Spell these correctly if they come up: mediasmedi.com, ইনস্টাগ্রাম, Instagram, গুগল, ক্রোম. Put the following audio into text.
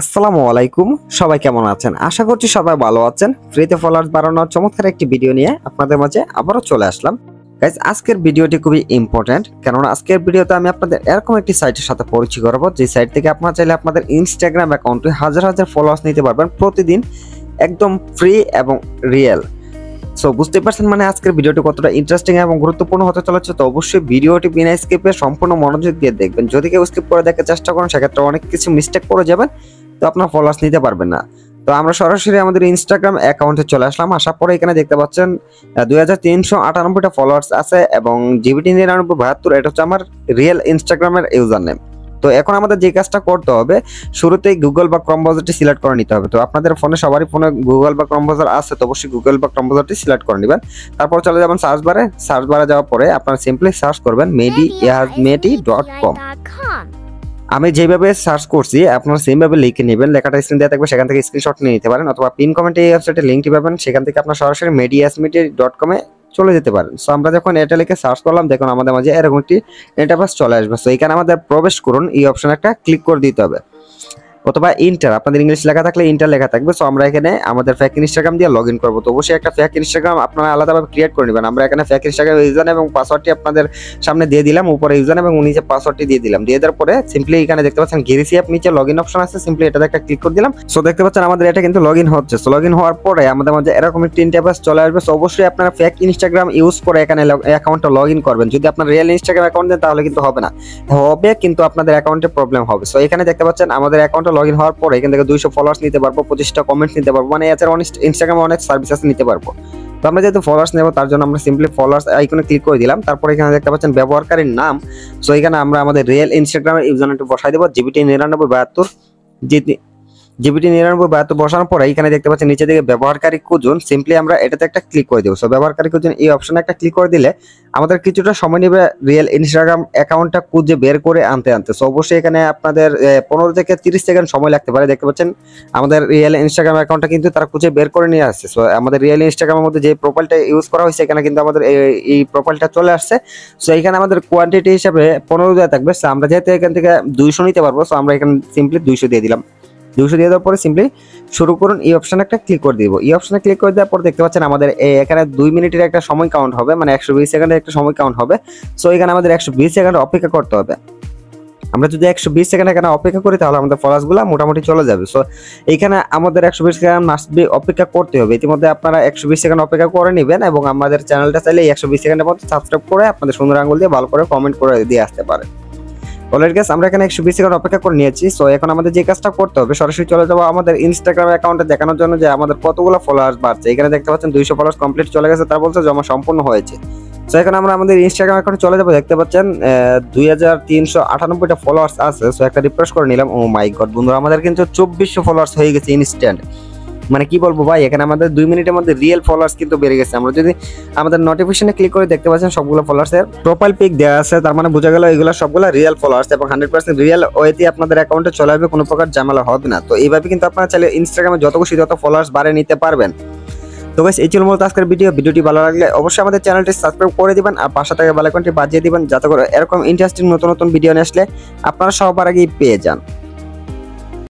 আসসালামু আলাইকুম, সবাই কেমন আছেন? আশা করছি সবাই ভালো আছেন। ফ্রিতে ফলোয়ার্স বাড়ানোর চমৎকার একটি ভিডিও নিয়ে আপনাদের মাঝে আবারও চলে আসলাম। গাইজ, আজকের ভিডিওটি খুবই ইম্পর্টেন্ট, কারণ আজকের ভিডিওতে আমি আপনাদের এরকম একটি সাইটের সাথে পরিচয় করাবো, যে সাইট থেকে আপনারা চাইলে আপনাদের ইনস্টাগ্রাম অ্যাকাউন্টে হাজার হাজার ফলোয়ার্স নিতে পারবেন প্রতিদিন, একদম ফ্রি এবং রিয়েল। সো বুঝতে পারছেন মানে আজকের ভিডিওটি কতটা ইন্টারেস্টিং এবং গুরুত্বপূর্ণ হতে চলেছে। তো অবশ্যই ভিডিওটি বিনা স্কিপে সম্পূর্ণ মনোযোগ দিয়ে দেখবেন। যদি কেউ স্কিপ করে দেখার চেষ্টা করেন, সেক্ষেত্রে অনেক কিছু মিস্টেক করে যাবেন, তো আপনার ফলোয়ার্স নিতে পারবেন না। তো আমরা সরাসরি আমাদের ইনস্টাগ্রাম অ্যাকাউন্টে চলে আসলাম। আসার পরে এখানে দেখতে পাচ্ছেন 2398টা ফলোয়ার্স আছে এবং জিবিটি 9972। এটা হচ্ছে আমার রিয়েল ইনস্টাগ্রামের ইউজার নেম। তো এখন আমাদের যে কাজটা করতে হবে, শুরুতেই গুগল বা ক্রোম ব্রাউজারটি সিলেক্ট করে নিতে হবে। তো আপনাদের ফোনে, সবারই ফোনে গুগল বা ক্রোম ব্রাউজার আছে, তো অবশ্যই গুগল বা ক্রোম ব্রাউজারটি সিলেক্ট করে নেবেন। তারপর চলে যাবেন সার্চ বারে। সার্চ বারে যাওয়ার পরে আপনারা সিম্পলি সার্চ করবেন mediasmedi.com। আমি যেভাবে সার্চ করছি আপনারা সেমভাবে লিখে নেবেন, লেখাটা স্ক্রিন দেওয়া থাকবে, সেখান থেকে স্ক্রিনশট নিয়ে নিতে পারেন, অথবা পিন কমেন্টে এই ওয়েবসাইটের লিঙ্কটি পাবেন, সেখান থেকে আপনার সরাসরি mediasmedi.com-এ চলে যেতে পারেন। সো আমরা যখন এটা লিখে সার্চ করলাম, দেখুন আমাদের মাঝে এরকম একটি ইন্টারফেস চলে আসবে। সো এখানে আমাদের প্রবেশ করুন এই অপশানে একটা ক্লিক করে দিতে হবে, অথবা ইন্টার, আপনাদের ইংলিশ লেখা থাকলে ইন্টার লেখা থাকবে। সো আমরা এখানে আমাদের ফেক ইনস্টাগ্রাম দিয়ে লগইন করব। তো অবশ্যই একটা ফেক ইনস্টাগ্রাম আপনারা আলাদাভাবে ক্রিয়েট করে নেবেন। আমরা এখানে ফেক ইনস্টাগ্রাম ইউজার এবং পাসওয়ার্ডটি আপনাদের সামনে দিয়ে দিলাম, উপরে ইউজার এবং নিচে পাসওয়ার্ডটি দিয়ে দিলাম। দিয়ে দেওয়ার পরে সিম্পলি এখানে দেখতে পাচ্ছেন গেরিসি অ্যাপ, নিচে লগইন অপশন আছে, সিম্পলি এটাতে একটা ক্লিক করে দিলাম। সো দেখতে পাচ্ছেন আমাদের এটা কিন্তু লগইন হচ্ছে। সো লগইন হওয়ার পরে আমাদের মাঝে এরকম একটি ইন্টারফেস চলে আসবে। সো অবশ্যই আপনারা ফেক ইনস্টাগ্রাম ইউজ করে এখানে অ্যাকাউন্টটা লগইন করবেন। যদি আপনার রিয়েল ইনস্টাগ্রাম অ্যাকাউন্ট দেন তাহলে কিন্তু হবে না, হবে কিন্তু আপনাদের অ্যাকাউন্টে প্রবলেম হবে। সো এখানে দেখতে পাচ্ছেন আমাদের অ্যাকাউন্টে লগ ইন হওয়ার পরে এখান থেকে 200 ফলোয়ার্স নিতে পারবো, 25টা কমেন্ট নিতে পারবো, মানে এছাড়া অনেক ইনস্টাগ্রামে অনেক সার্ভিস আছে নিতে পারবো। তো আমরা যেহেতু ফলোয়ার্স নেব, তার জন্য আমরা সিম্পলি ফলোয়ার্স আইকনে ক্লিক করে দিলাম। তারপরে এখানে দেখতে পাচ্ছেন ব্যবহারকারীর নাম। সো এখানে আমরা আমাদের রিয়েল ইনস্টাগ্রামের ইউজারনেমটা বসাই দেবো, জিবিটি 9972। জিবিটি 9972 বসানোর পরে এখানে দেখতে পাচ্ছেন নিচে দিকে ব্যবহারকারী খুঁজুন, সিম্পলি আমরা এটাতে একটা ক্লিক করে দেবো। সো ব্যবহারকারী খুঁজুন এই অপশানে একটা ক্লিক করে দিলে আমাদের কিছুটা সময় নেবে রিয়েল ইনস্টাগ্রাম অ্যাকাউন্টটা খুঁজে বের করে আনতে। সো অবশ্যই এখানে আপনাদের 15 থেকে 30 সেকেন্ড সময় লাগতে পারে। দেখতে পাচ্ছেন আমাদের রিয়েল ইনস্টাগ্রাম অ্যাকাউন্টটা কিন্তু তারা খুঁজে বের করে নিয়ে আসছে। সো আমাদের রিয়েল ইনস্টাগ্রামের মধ্যে যে প্রোফাইলটা ইউজ করা হয়েছে, এখানে কিন্তু আমাদের এই প্রোফাইলটা চলে আসছে। সো এখানে আমাদের কোয়ান্টিটি হিসাবে 15 দেওয়া থাকবে। সো আমরা যেহেতু এখান থেকে 200 নিতে পারবো, সো আমরা এখানে সিম্পলি 200 দিয়ে দিলাম। 200 দিয়ে দেওয়ার পরে সিম্পলি শুরু করুন এই অপশানে একটা ক্লিক করে দিব। এই অপশানে ক্লিক করে দেওয়ার পর দেখতে পাচ্ছেন আমাদের এখানে 2 মিনিটের একটা সময় কাউন্ট হবে, মানে 120 সেকেন্ডের একটা সময় কাউন্ট হবে। সো এখানে আমাদের 120 সেকেন্ড অপেক্ষা করতে হবে। আমরা যদি 120 সেকেন্ড এখানে অপেক্ষা করি, তাহলে আমাদের ফলোয়ার্সগুলো মোটামুটি চলে যাবে। সো এইখানে আমাদের 120 সেকেন্ড মাস্ট বি অপেক্ষা করতে হবে। ইতিমধ্যে আপনারা 120 সেকেন্ড অপেক্ষা করে নেবেন এবং আমাদের চ্যানেলটা চাইলে 120 সেকেন্ডের মধ্যে সাবস্ক্রাইব করে আপনাদের সুন্দর আঙুল দিয়ে ভালো করে কমেন্ট করে দিয়ে আসতে পারেন। অলরেডি গাইস, আমরা এখানে 120 সেকেন্ড অপেক্ষা করে নিয়েছি। সো এখন আমাদের যে কাজটা করতে হবে, সরাসরি চলে যাবো আমাদের ইনস্টাগ্রাম অ্যাকাউন্টে দেখানোর জন্য যে আমাদের কতগুলো ফলোয়ার্স বাড়ছে। এখানে দেখতে পাচ্ছেন 200 ফলোয়ার্স কমপ্লিট চলে গেছে, তার বলছে জমা সম্পূর্ণ হয়েছে। সো এখন আমরা আমাদের ইনস্টাগ্রাম অ্যাকাউন্টে চলে যাবো। দেখতে পাচ্ছেন 2398টা ফলোয়ার্স আছে। সো একটা রিফ্রেশ করে নিলাম। ও মাই গড বন্ধুরা, আমাদের কিন্তু 2400 ফলোয়ার্স হয়ে গেছে ইনস্ট্যান্ট। মানে কি বলবো ভাই, এখানে আমাদের 2 মিনিটের মধ্যে রিয়েল ফলোয়ার্স কিন্তু বেড়ে গেছে। আমরা যদি আমাদের নোটিফিকেশনে ক্লিক করে দেখতে পাচ্ছেন সবগুলো ফলোয়ার্সের প্রোফাইল পিক দেওয়া আছে, তার মানে বোঝা গেল এগুলো সবগুলো রিয়েল ফলোয়ার্স এবং 100% রিয়েল ওয়েতে আপনাদের অ্যাকাউন্টে চলে আসবে, কোনো প্রকার ঝামেলা হবে না। তো এইভাবে কিন্তু আপনারা চাইলে ইনস্টাগ্রামে যত খুশি তত ফলোয়ার্স বাড়িয়ে নিতে পারবেন। তো গাইস, এই ছিল মূলত আজকের ভিডিও। ভিডিওটি ভালো লাগলে অবশ্যই আমাদের চ্যানেলটি সাবস্ক্রাইব করে দিবেন আর পাশে থাকা বেল আইকনটি বাজিয়ে দিবেন, যাতে করে এরকম ইন্টারেস্টিং নতুন নতুন ভিডিও নিয়ে আসলে আপনারা সবার আগেই পেয়ে যান।